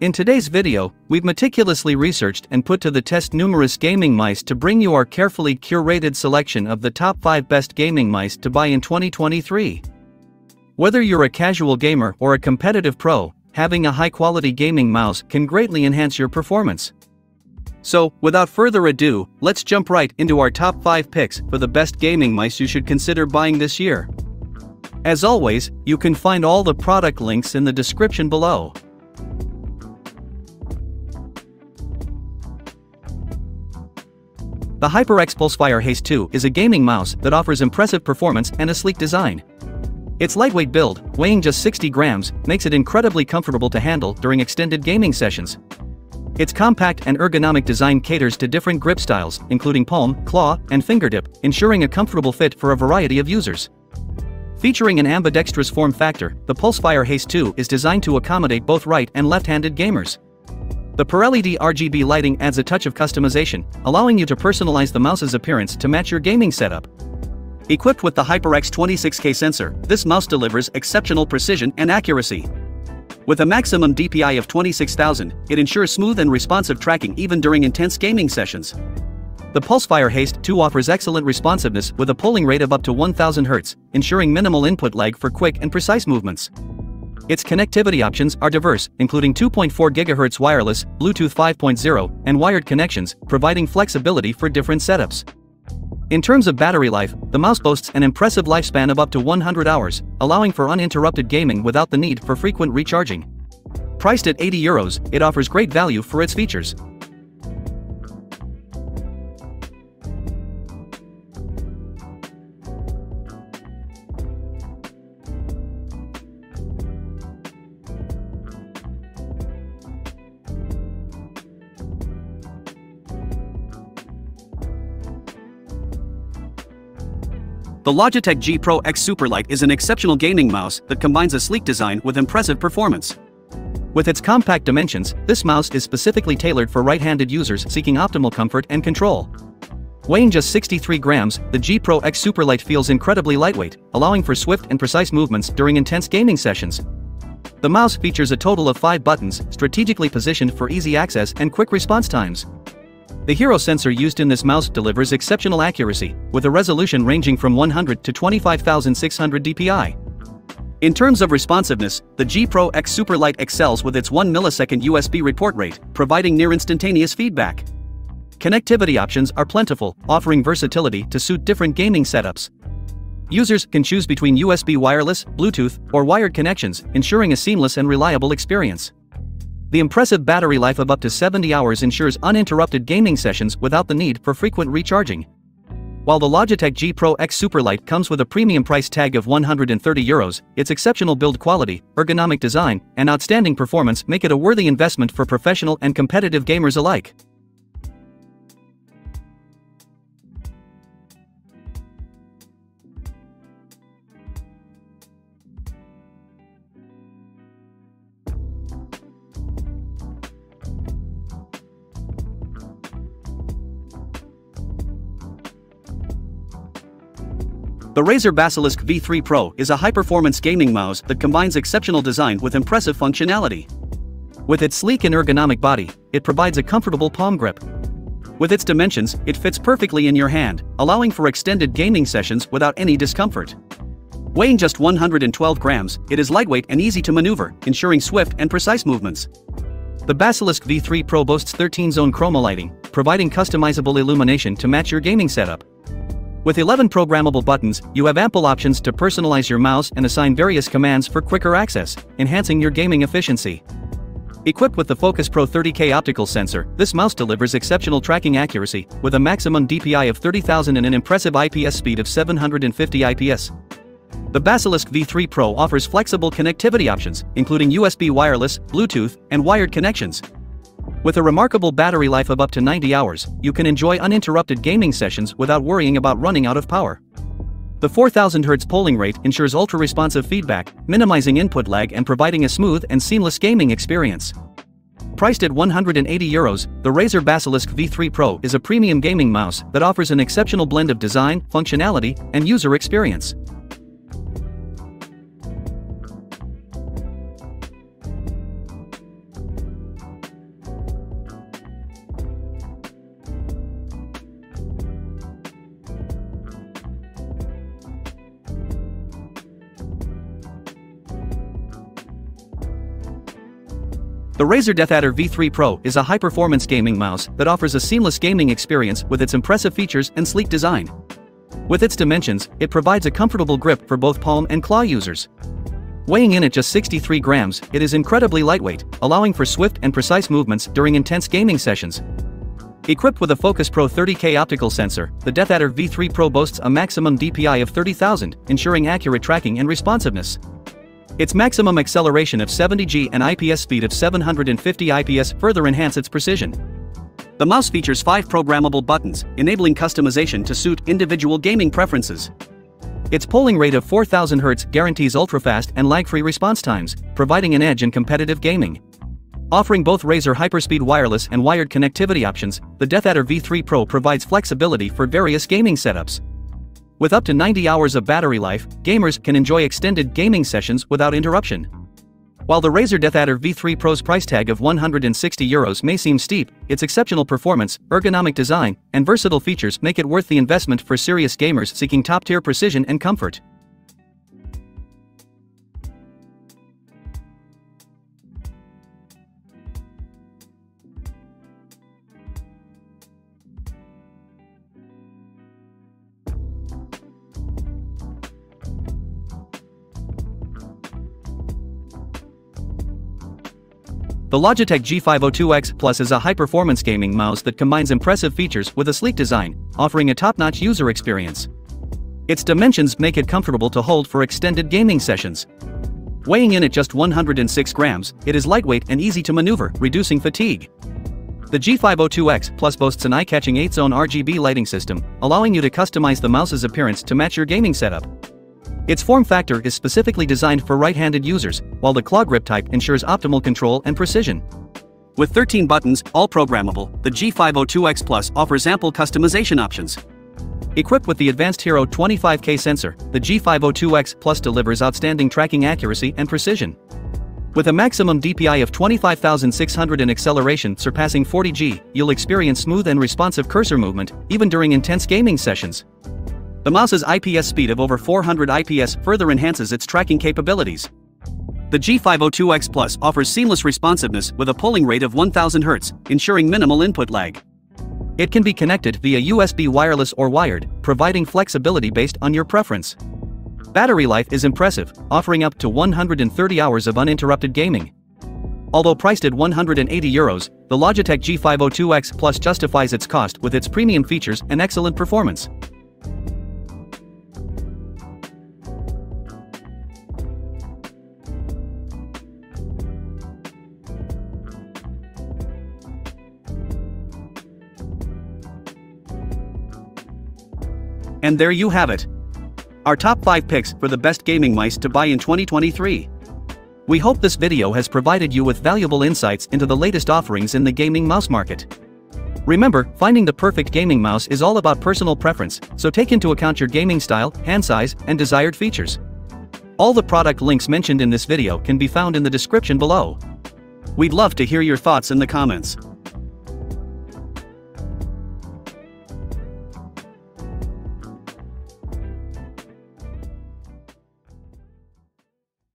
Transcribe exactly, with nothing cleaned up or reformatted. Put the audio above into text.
In today's video, we've meticulously researched and put to the test numerous gaming mice to bring you our carefully curated selection of the top five best gaming mice to buy in twenty twenty-three. Whether you're a casual gamer or a competitive pro, having a high-quality gaming mouse can greatly enhance your performance. So, without further ado, let's jump right into our top five picks for the best gaming mice you should consider buying this year. As always, you can find all the product links in the description below. The HyperX Pulsefire Haste two is a gaming mouse that offers impressive performance and a sleek design. Its lightweight build, weighing just sixty grams, makes it incredibly comfortable to handle during extended gaming sessions. Its compact and ergonomic design caters to different grip styles, including palm, claw, and fingertip, ensuring a comfortable fit for a variety of users. Featuring an ambidextrous form factor, the Pulsefire Haste two is designed to accommodate both right- and left-handed gamers. The Pirelli D R G B lighting adds a touch of customization, allowing you to personalize the mouse's appearance to match your gaming setup. Equipped with the HyperX twenty-six K sensor, this mouse delivers exceptional precision and accuracy. With a maximum D P I of twenty-six thousand, it ensures smooth and responsive tracking even during intense gaming sessions. The Pulsefire Haste two offers excellent responsiveness with a polling rate of up to one thousand hertz, ensuring minimal input lag for quick and precise movements. Its connectivity options are diverse, including two point four gigahertz wireless, Bluetooth five point oh, and wired connections, providing flexibility for different setups. In terms of battery life, the mouse boasts an impressive lifespan of up to one hundred hours, allowing for uninterrupted gaming without the need for frequent recharging. Priced at eighty euros, it offers great value for its features. The Logitech G Pro X Superlight is an exceptional gaming mouse that combines a sleek design with impressive performance. With its compact dimensions, this mouse is specifically tailored for right-handed users seeking optimal comfort and control. Weighing just sixty-three grams, the G Pro X Superlight feels incredibly lightweight, allowing for swift and precise movements during intense gaming sessions. The mouse features a total of five buttons, strategically positioned for easy access and quick response times. The Hero sensor used in this mouse delivers exceptional accuracy, with a resolution ranging from one hundred to twenty-five thousand six hundred D P I. In terms of responsiveness, the G Pro X Superlight excels with its one millisecond U S B report rate, providing near-instantaneous feedback. Connectivity options are plentiful, offering versatility to suit different gaming setups. Users can choose between U S B wireless, Bluetooth, or wired connections, ensuring a seamless and reliable experience. The impressive battery life of up to seventy hours ensures uninterrupted gaming sessions without the need for frequent recharging. While the Logitech G Pro X Superlight comes with a premium price tag of one hundred thirty euros, its exceptional build quality, ergonomic design, and outstanding performance make it a worthy investment for professional and competitive gamers alike. The Razer Basilisk V three Pro is a high-performance gaming mouse that combines exceptional design with impressive functionality. With its sleek and ergonomic body, it provides a comfortable palm grip. With its dimensions, it fits perfectly in your hand, allowing for extended gaming sessions without any discomfort. Weighing just one hundred twelve grams, it is lightweight and easy to maneuver, ensuring swift and precise movements. The Basilisk V three Pro boasts thirteen zone chroma lighting, providing customizable illumination to match your gaming setup. With eleven programmable buttons, you have ample options to personalize your mouse and assign various commands for quicker access, enhancing your gaming efficiency. Equipped with the Focus Pro thirty K optical sensor, this mouse delivers exceptional tracking accuracy, with a maximum D P I of thirty thousand and an impressive I P S speed of seven hundred fifty I P S. The Basilisk V three Pro offers flexible connectivity options, including U S B wireless, Bluetooth, and wired connections. With a remarkable battery life of up to ninety hours, you can enjoy uninterrupted gaming sessions without worrying about running out of power. The four thousand hertz polling rate ensures ultra-responsive feedback, minimizing input lag and providing a smooth and seamless gaming experience. Priced at one hundred eighty euros, the Razer Basilisk V three Pro is a premium gaming mouse that offers an exceptional blend of design, functionality, and user experience. The Razer DeathAdder V three Pro is a high-performance gaming mouse that offers a seamless gaming experience with its impressive features and sleek design. With its dimensions, it provides a comfortable grip for both palm and claw users. Weighing in at just sixty-three grams, it is incredibly lightweight, allowing for swift and precise movements during intense gaming sessions. Equipped with a Focus Pro thirty K optical sensor, the DeathAdder V three Pro boasts a maximum D P I of thirty thousand, ensuring accurate tracking and responsiveness. Its maximum acceleration of seventy G and I P S speed of seven hundred fifty I P S further enhance its precision. The mouse features five programmable buttons, enabling customization to suit individual gaming preferences. Its polling rate of four thousand hertz guarantees ultra-fast and lag-free response times, providing an edge in competitive gaming. Offering both Razer HyperSpeed wireless and wired connectivity options, the DeathAdder V three Pro provides flexibility for various gaming setups. With up to ninety hours of battery life, gamers can enjoy extended gaming sessions without interruption. While the Razer DeathAdder V three Pro's price tag of one hundred sixty euros may seem steep, its exceptional performance, ergonomic design, and versatile features make it worth the investment for serious gamers seeking top-tier precision and comfort. The Logitech G five oh two X Plus is a high-performance gaming mouse that combines impressive features with a sleek design, offering a top-notch user experience. Its dimensions make it comfortable to hold for extended gaming sessions. Weighing in at just one hundred six grams, it is lightweight and easy to maneuver, reducing fatigue. The G five oh two X Plus boasts an eye-catching eight-zone R G B lighting system, allowing you to customize the mouse's appearance to match your gaming setup. Its form factor is specifically designed for right-handed users, while the claw grip type ensures optimal control and precision. With thirteen buttons, all programmable, the G five oh two X Plus offers ample customization options. Equipped with the Advanced Hero twenty-five K sensor, the G five oh two X Plus delivers outstanding tracking accuracy and precision. With a maximum D P I of twenty-five thousand six hundred and acceleration surpassing forty G, you'll experience smooth and responsive cursor movement, even during intense gaming sessions. The mouse's I P S speed of over four hundred I P S further enhances its tracking capabilities. The G five oh two X Plus offers seamless responsiveness with a polling rate of one thousand hertz, ensuring minimal input lag. It can be connected via U S B wireless or wired, providing flexibility based on your preference. Battery life is impressive, offering up to one hundred thirty hours of uninterrupted gaming. Although priced at one hundred eighty euros, the Logitech G five oh two X Plus justifies its cost with its premium features and excellent performance. And there you have it. Our top five picks for the best gaming mice to buy in twenty twenty-three. We hope this video has provided you with valuable insights into the latest offerings in the gaming mouse market. Remember, finding the perfect gaming mouse is all about personal preference, so take into account your gaming style, hand size, and desired features. All the product links mentioned in this video can be found in the description below. We'd love to hear your thoughts in the comments.